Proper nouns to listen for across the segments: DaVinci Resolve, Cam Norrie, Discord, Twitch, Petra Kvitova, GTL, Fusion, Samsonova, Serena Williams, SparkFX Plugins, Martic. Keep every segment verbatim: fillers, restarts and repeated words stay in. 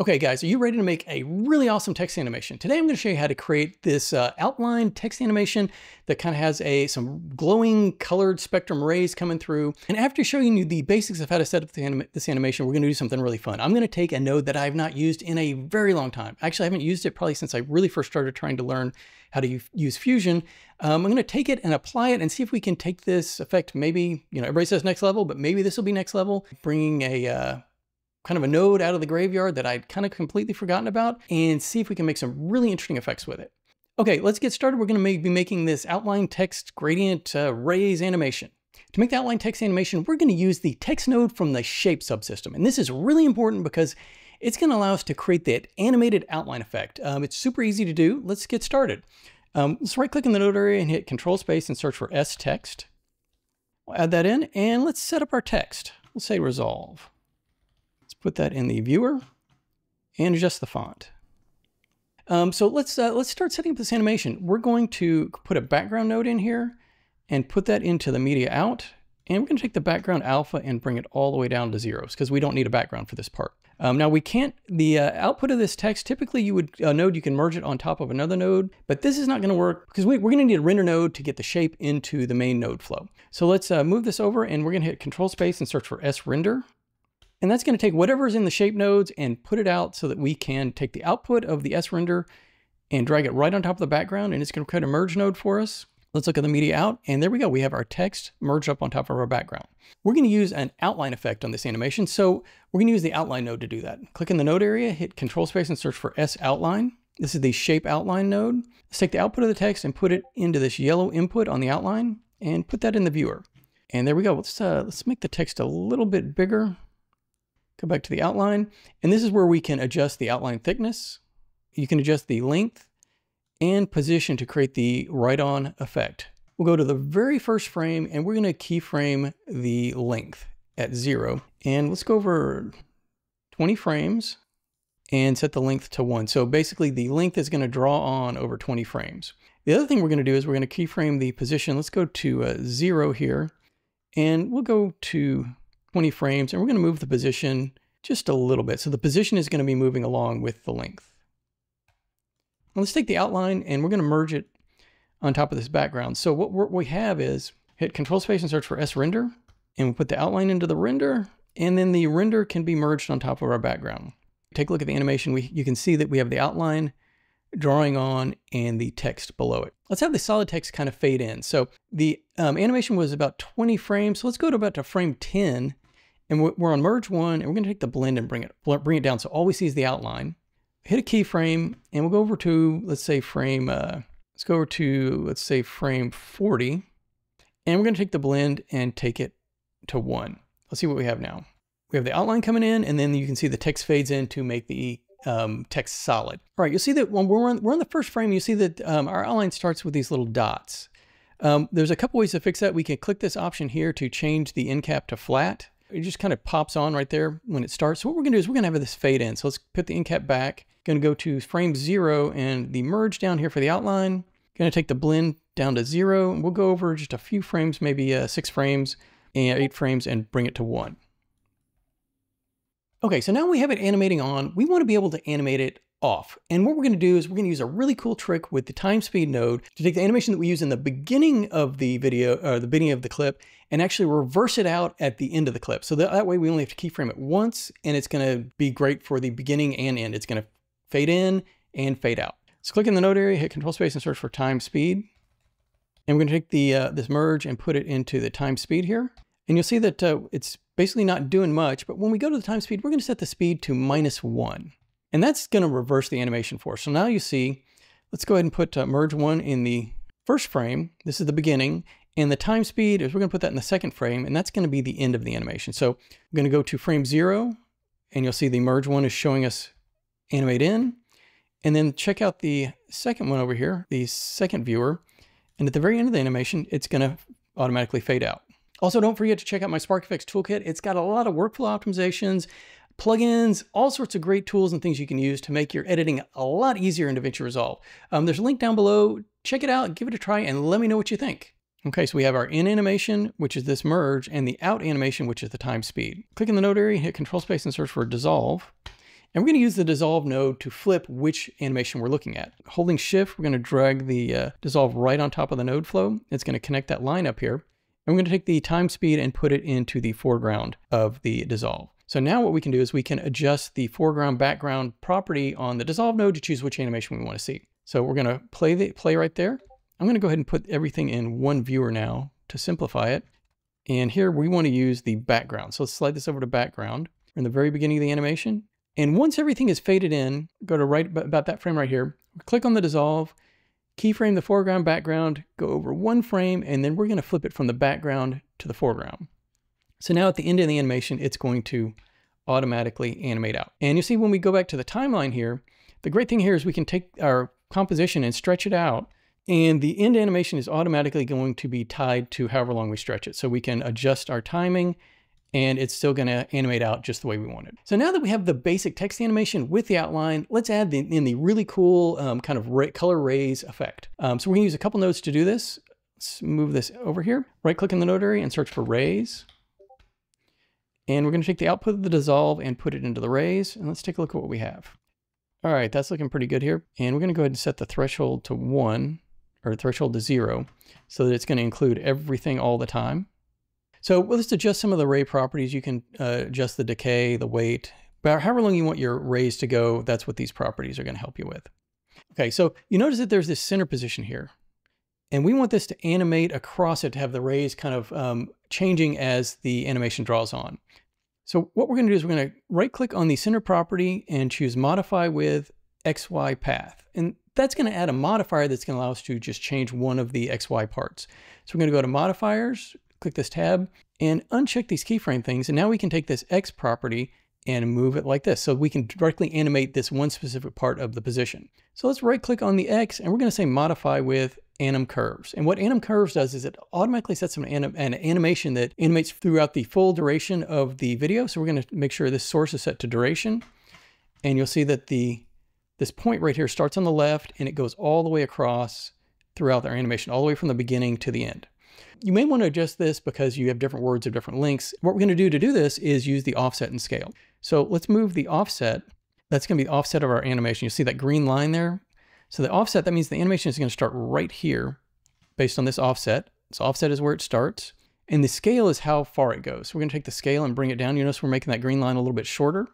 Okay guys, are you ready to make a really awesome text animation? Today I'm gonna show you how to create this uh, outline text animation that kind of has a some glowing colored spectrum rays coming through. And after showing you the basics of how to set up the anim this animation, we're gonna do something really fun. I'm gonna take a node that I've not used in a very long time. Actually, I haven't used it probably since I really first started trying to learn how to use Fusion. Um, I'm gonna take it and apply it and see if we can take this effect, maybe, you know, everybody says next level, but maybe this will be next level, bringing a, uh, kind of a node out of the graveyard that I'd kind of completely forgotten about, and see if we can make some really interesting effects with it. Okay, let's get started. We're gonna be making this outline text gradient uh, rays animation. To make the outline text animation, we're gonna use the text node from the shape subsystem. And this is really important because it's gonna allow us to create that animated outline effect. Um, it's super easy to do. Let's get started. Um, let's right click in the node area and hit control space and search for S text. We'll add that in and let's set up our text. We'll say resolve. Put that in the viewer and adjust the font. Um, so let's uh, let's start setting up this animation. We're going to put a background node in here and put that into the media out. And we're gonna take the background alpha and bring it all the way down to zeros because we don't need a background for this part. Um, now we can't, the uh, output of this text, typically you would, a node, you can merge it on top of another node, but this is not gonna work because we, we're gonna need a render node to get the shape into the main node flow. So let's uh, move this over and we're gonna hit control space and search for S render. And that's going to take whatever's in the shape nodes and put it out so that we can take the output of the S render and drag it right on top of the background, and it's going to create a merge node for us. Let's look at the media out, and there we go. We have our text merged up on top of our background. We're going to use an outline effect on this animation, so we're going to use the outline node to do that. Click in the node area, hit control space and search for S outline. This is the shape outline node. Let's take the output of the text and put it into this yellow input on the outline and put that in the viewer. And there we go. Let's, uh, let's make the text a little bit bigger. Go back to the outline, and this is where we can adjust the outline thickness. You can adjust the length and position to create the right-on effect. We'll go to the very first frame, and we're gonna keyframe the length at zero. And let's go over twenty frames and set the length to one. So basically the length is gonna draw on over twenty frames. The other thing we're gonna do is we're gonna keyframe the position. Let's go to uh, zero here, and we'll go to twenty frames, and we're gonna move the position just a little bit. So the position is gonna be moving along with the length. Now let's take the outline and we're gonna merge it on top of this background. So what, what we have is, hit control space and search for S render, and we'll put the outline into the render, and then the render can be merged on top of our background. Take a look at the animation. We, you can see that we have the outline drawing on and the text below it. Let's have the solid text kind of fade in. So the um, animation was about twenty frames. So let's go to about to frame ten, and we're on merge one, and we're gonna take the blend and bring it, bring it down. So all we see is the outline. Hit a keyframe, and we'll go over to, let's say frame, uh, let's go over to, let's say frame forty, and we're gonna take the blend and take it to one. Let's see what we have now. We have the outline coming in, and then you can see the text fades in to make the Um, text solid. All right, you'll see that when we're on, we're on the first frame, you see that um, our outline starts with these little dots. Um, there's a couple ways to fix that. We can click this option here to change the end cap to flat. It just kind of pops on right there when it starts. So what we're gonna do is we're gonna have this fade in. So let's put the end cap back. Gonna go to frame zero and the merge down here for the outline. Gonna take the blend down to zero, and we'll go over just a few frames, maybe uh, six frames and eight frames, and bring it to one. Okay, so now we have it animating on, we wanna be able to animate it off. And what we're gonna do is we're gonna use a really cool trick with the time speed node to take the animation that we use in the beginning of the video, or the beginning of the clip, and actually reverse it out at the end of the clip. So that, that way we only have to keyframe it once, and it's gonna be great for the beginning and end. It's gonna fade in and fade out. So click in the node area, hit control space and search for time speed. And we're gonna take the uh, this merge and put it into the time speed here. And you'll see that uh, it's basically not doing much, but when we go to the time speed, we're gonna set the speed to minus one. And that's gonna reverse the animation for us. So now you see, let's go ahead and put uh, merge one in the first frame. This is the beginning. And the time speed is we're gonna put that in the second frame, and that's gonna be the end of the animation. So I'm gonna go to frame zero, and you'll see the merge one is showing us animate in. And then check out the second one over here, the second viewer. And at the very end of the animation, it's gonna automatically fade out. Also, don't forget to check out my SparkFX toolkit. It's got a lot of workflow optimizations, plugins, all sorts of great tools and things you can use to make your editing a lot easier in DaVinci Resolve. Um, there's a link down below. Check it out, give it a try, and let me know what you think. Okay, so we have our in animation, which is this merge, and the out animation, which is the time speed. Click in the node area, hit control space and search for dissolve. And we're going to use the dissolve node to flip which animation we're looking at. Holding shift, we're going to drag the uh, dissolve right on top of the node flow. It's going to connect that line up here. And we're going to take the time speed and put it into the foreground of the dissolve. So now what we can do is we can adjust the foreground background property on the dissolve node to choose which animation we want to see. So we're going to play the play right there. I'm going to go ahead and put everything in one viewer now to simplify it. And here we want to use the background. So let's slide this over to background. We're in the very beginning of the animation. And once everything is faded in, go to right about that frame right here, click on the dissolve, keyframe the foreground background, go over one frame, and then we're going to flip it from the background to the foreground. So now at the end of the animation, it's going to automatically animate out. And you see when we go back to the timeline here, the great thing here is we can take our composition and stretch it out, and the end animation is automatically going to be tied to however long we stretch it. So we can adjust our timing and it's still going to animate out just the way we want it. So now that we have the basic text animation with the outline, let's add the, in the really cool um, kind of ray, color rays effect. Um, so we're going to use a couple nodes to do this. Let's move this over here, right click in the node area and search for rays. And we're going to take the output of the dissolve and put it into the rays. And let's take a look at what we have. All right, that's looking pretty good here. And we're going to go ahead and set the threshold to one or threshold to zero so that it's going to include everything all the time. So let's adjust some of the ray properties. You can uh, adjust the decay, the weight, but however long you want your rays to go, that's what these properties are going to help you with. Okay, so you notice that there's this center position here, and we want this to animate across it to have the rays kind of um, changing as the animation draws on. So what we're going to do is we're going to right click on the center property and choose modify with X Y path. And that's going to add a modifier that's going to allow us to just change one of the X Y parts. So we're going to go to modifiers, click this tab and uncheck these keyframe things. And now we can take this X property and move it like this. So we can directly animate this one specific part of the position. So let's right click on the X and we're going to say modify with anim curves. And what anim curves does is it automatically sets an, anim an animation that animates throughout the full duration of the video. So we're going to make sure this source is set to duration. And you'll see that the this point right here starts on the left and it goes all the way across throughout our animation, all the way from the beginning to the end. You may want to adjust this because you have different words or different links. What we're going to do to do this is use the offset and scale. So let's move the offset. That's going to be the offset of our animation. You see that green line there? So the offset, that means the animation is going to start right here based on this offset. So offset is where it starts. And the scale is how far it goes. So we're going to take the scale and bring it down. You notice we're making that green line a little bit shorter.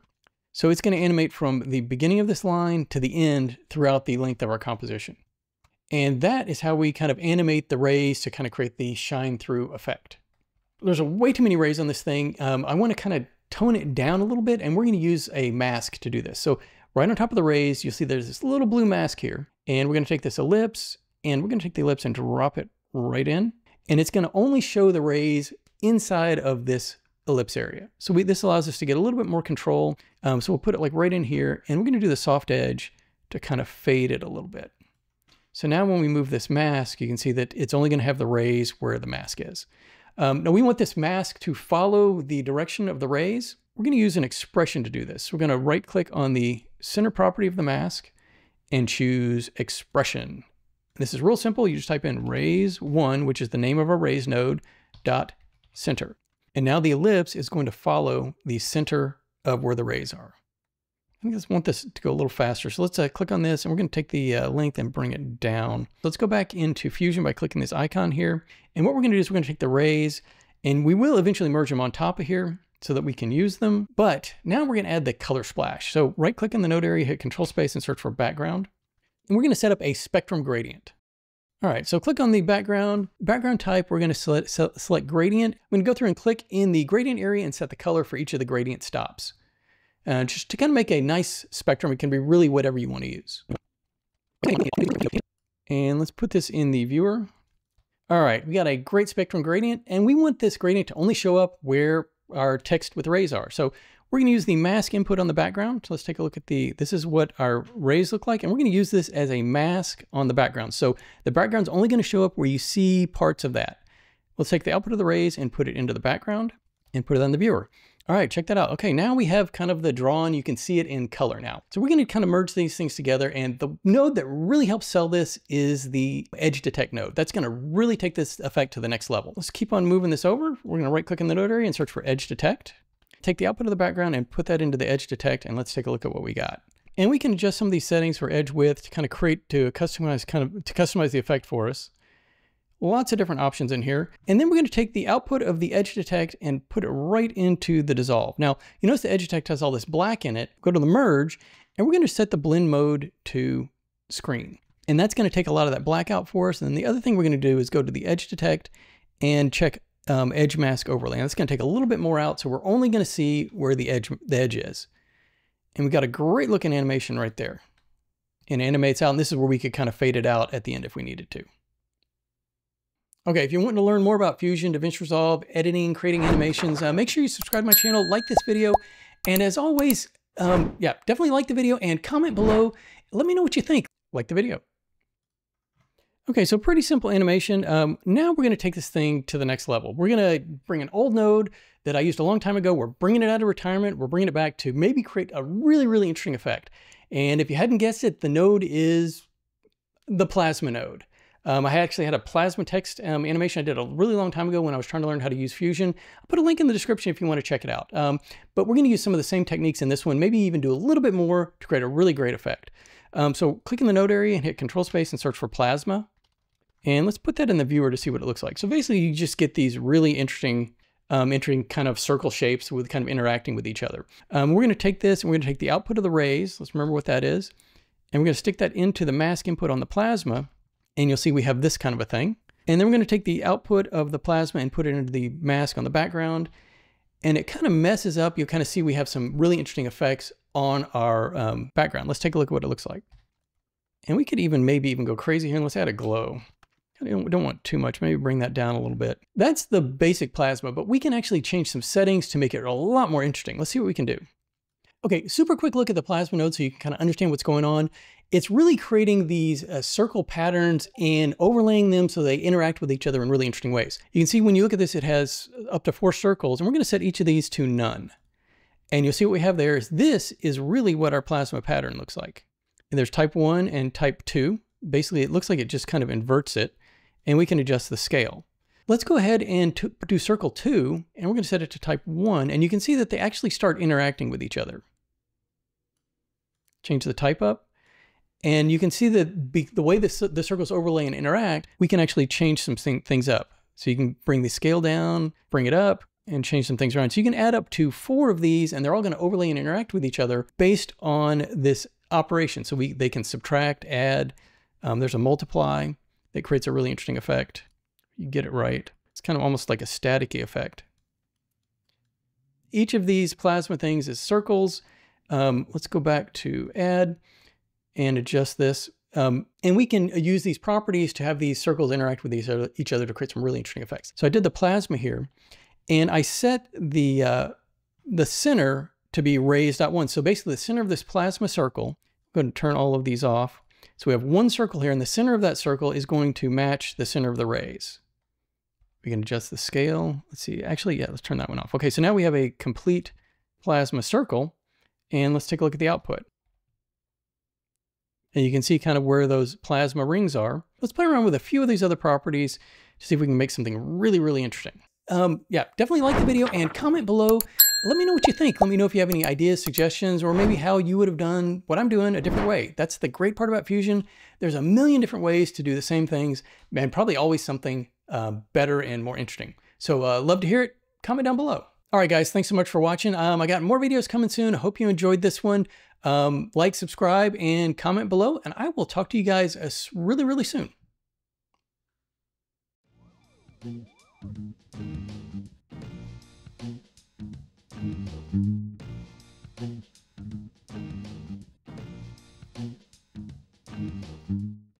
So it's going to animate from the beginning of this line to the end throughout the length of our composition. And that is how we kind of animate the rays to kind of create the shine through effect. There's a way too many rays on this thing. Um, I want to kind of tone it down a little bit and we're going to use a mask to do this. So right on top of the rays, you'll see there's this little blue mask here and we're going to take this ellipse and we're going to take the ellipse and drop it right in. And it's going to only show the rays inside of this ellipse area. So we, this allows us to get a little bit more control. Um, so we'll put it like right in here and we're going to do the soft edge to kind of fade it a little bit. So now when we move this mask, you can see that it's only going to have the rays where the mask is. Um, now we want this mask to follow the direction of the rays. We're going to use an expression to do this. We're going to right click on the center property of the mask and choose expression. This is real simple. You just type in rays one, which is the name of our rays node, dot center. And now the ellipse is going to follow the center of where the rays are. I just want this to go a little faster. So let's uh, click on this and we're going to take the uh, length and bring it down. Let's go back into Fusion by clicking this icon here. And what we're going to do is we're going to take the rays and we will eventually merge them on top of here so that we can use them. But now we're going to add the color splash. So right click in the node area, hit control space and search for background. And we're going to set up a spectrum gradient. All right, so click on the background. Background type, we're going to select, select gradient. I'm going to go through and click in the gradient area and set the color for each of the gradient stops. Uh, just to kind of make a nice spectrum, it can be really whatever you want to use. And let's put this in the viewer. All right, we got a great spectrum gradient, and we want this gradient to only show up where our text with rays are. So we're going to use the mask input on the background. So let's take a look at the, this is what our rays look like, and we're going to use this as a mask on the background. So the background's only going to show up where you see parts of that. Let's take the output of the rays and put it into the background and put it on the viewer. All right, check that out. Okay, now we have kind of the drawn, you can see it in color now. So we're gonna kind of merge these things together, and the node that really helps sell this is the edge detect node. That's gonna really take this effect to the next level. Let's keep on moving this over. We're gonna right click in the node area and search for edge detect. take the output of the background and put that into the edge detect, and let's take a look at what we got. And we can adjust some of these settings for edge width to kind of create, to customize kind of, to customize the effect for us. Lots of different options in here. And then we're going to take the output of the edge detect and put it right into the dissolve. Now, you notice the edge detect has all this black in it. Go to the merge, and we're going to set the blend mode to screen. And that's going to take a lot of that black out for us. And then the other thing we're going to do is go to the edge detect and check um, edge mask overlay. And that's going to take a little bit more out. So we're only going to see where the edge, the edge is. And we got a great looking animation right there. And it animates out, and this is where we could kind of fade it out at the end if we needed to. Okay, if you're wanting to learn more about Fusion, DaVinci Resolve, editing, creating animations, uh, make sure you subscribe to my channel, like this video, and as always, um, yeah, definitely like the video and comment below. Let me know what you think. Like the video. Okay, so pretty simple animation. Um, now we're gonna take this thing to the next level. We're gonna bring an old node that I used a long time ago. We're bringing it out of retirement. We're bringing it back to maybe create a really, really interesting effect. And if you hadn't guessed it, the node is the plasma node. Um, I actually had a plasma text um, animation I did a really long time ago when I was trying to learn how to use Fusion. I'll put a link in the description if you wanna check it out. Um, but we're gonna use some of the same techniques in this one, maybe even do a little bit more to create a really great effect. Um, so click in the node area and hit Control Space and search for plasma. And let's put that in the viewer to see what it looks like. So basically you just get these really interesting, um, interesting kind of circle shapes with kind of interacting with each other. Um, we're gonna take this and we're gonna take the output of the rays. Let's remember what that is. And we're gonna stick that into the mask input on the plasma. And you'll see we have this kind of a thing. And then we're gonna take the output of the plasma and put it into the mask on the background. And it kind of messes up. You'll kind of see we have some really interesting effects on our um, background. Let's take a look at what it looks like. And we could even maybe even go crazy here, and let's add a glow. I don't, don't want too much, maybe bring that down a little bit. That's the basic plasma, but we can actually change some settings to make it a lot more interesting. Let's see what we can do. Okay, super quick look at the plasma node so you can kind of understand what's going on. It's really creating these uh, circle patterns and overlaying them so they interact with each other in really interesting ways. You can see when you look at this, it has up to four circles, and we're gonna set each of these to none. And you'll see what we have there is this is really what our plasma pattern looks like. And there's type one and type two. Basically, it looks like it just kind of inverts it, and we can adjust the scale. Let's go ahead and do circle two, and we're gonna set it to type one, and you can see that they actually start interacting with each other. Change the type up, and you can see that be, the way this, the circles overlay and interact, we can actually change some thing, things up. So you can bring the scale down, bring it up, and change some things around. So you can add up to four of these, and they're all gonna overlay and interact with each other based on this operation. So we they can subtract, add, um, there's a multiply that creates a really interesting effect. You get it right. It's kind of almost like a staticky effect. Each of these plasma things is circles. Um, let's go back to add and adjust this. Um, and we can use these properties to have these circles interact with these other, each other to create some really interesting effects. So I did the plasma here, and I set the, uh, the center to be rays dot one. So basically the center of this plasma circle, I'm going to turn all of these off. So we have one circle here, and the center of that circle is going to match the center of the rays. We can adjust the scale. Let's see, actually, yeah, let's turn that one off. Okay, so now we have a complete plasma circle, and let's take a look at the output. And you can see kind of where those plasma rings are. Let's play around with a few of these other properties to see if we can make something really, really interesting. Um, yeah, definitely like the video and comment below. Let me know what you think. Let me know if you have any ideas, suggestions, or maybe how you would have done what I'm doing a different way. That's the great part about Fusion. There's a million different ways to do the same things, and probably always something Uh, better and more interesting. So uh, love to hear it. Comment down below. All right, guys, thanks so much for watching. Um, I got more videos coming soon. I hope you enjoyed this one. Um, like, subscribe, and comment below, and I will talk to you guys uh, really, really soon.